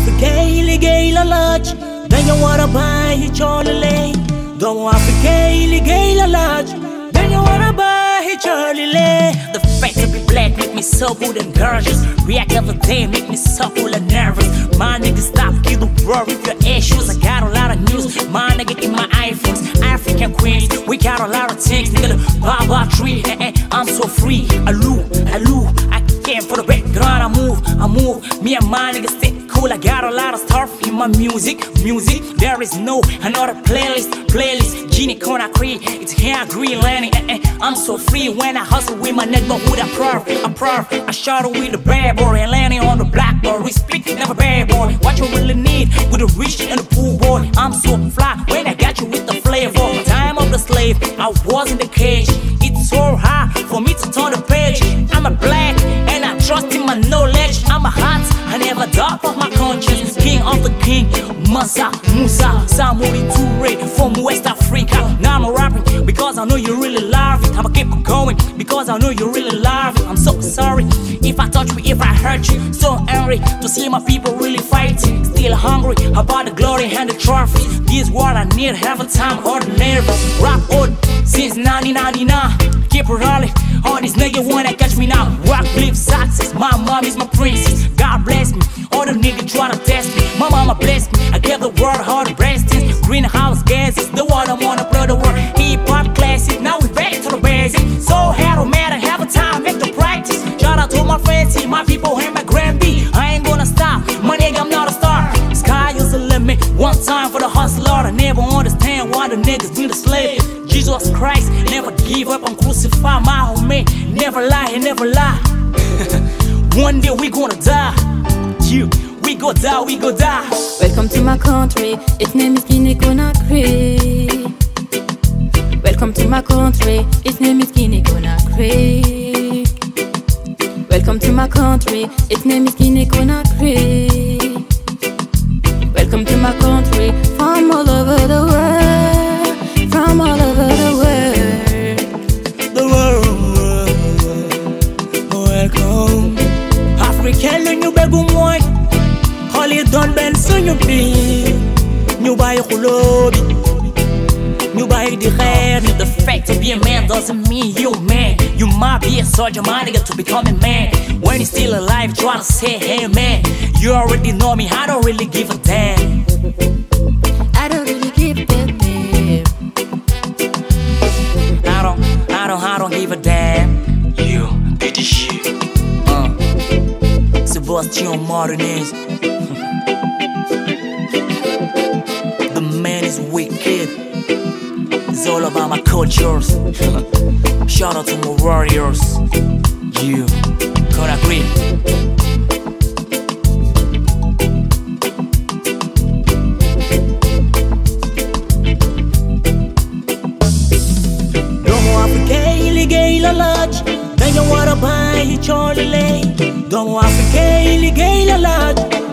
Afrique liguei la lach, venha o arabai cholele. Domo Afrique liguei la lach, venha o arabai cholele. The fact that we black make me so good and gorgeous. React every day make me so cool and nervous. My nigga stop, get worry with your issues. I got a lot of news, my nigga in my iPhones. African queens, we got a lot of things. Nigga the baba tree, I'm so free. I came for the background, I move. Me and my niggas stay cool. I got a lot of stuff in my music. There is no another playlist. Guinea Conakry, it's here green landing. I'm so free when I hustle with my neighborhood. I'm perfect. I shot with the bad boy and landing on the black boy. Respect, never bad boy. What you really need with the rich and the poor boy. I'm so fly when I got you with the flavor. Time of the slave, I was in the cage. It's so hard for me to turn the page. I'm a black. Trust in my knowledge, I'm a hot, I never doubt of my conscience. King of the king, Musa, Samori Toure from West Africa. Now I'm rapping because I know you really love it. I'ma keep going because I know you really love it. I'm so sorry if I touch you, if I hurt you. So angry to see my people really fighting. Still hungry about the glory and the trophy. This what I need, have a time ordinary. Rap old since 1999. Keep rolling on this nigga wanna catch me now. Rock flip socks, my mom is my princess. God bless me, all the niggas tryna test me. My mama bless me, I gave the world all the blessings. Greenhouse gases, the water wanna blow the world. Hip hop classic, now we back to the basics. So how to matter, have a time, make the practice. Shout out to my friends, see my people and my grandby. I ain't gonna stop, my nigga, I'm not a star. Sky is the limit, one time for the hustler. I never understand why the niggas need a slave. Jesus Christ, never give up and crucify my homie. Never lie. One day we gonna die. We go die. Welcome to my country, its name is Guinea Conakry. Welcome to my country, its name is Guinea Conakry. Welcome to my country, its name is Guinea Conakry. Welcome to my country, from all over the world, from all over the world. The world, welcome. African, you begu moi. Holly don't bend so you be. You buy a kulobi. You buy the hair. The fact to be a man doesn't mean you man. You might be a soldier, my nigga, to become a man. When you're still alive, try to say, hey man, you already know me, I don't really give a damn. I don't really give a damn. I don't give a damn. You did this shit. Sebastian Martinez. The man is wicked. It's all about my cultures. Shout out to my warriors. You could agree. Don't want to gay,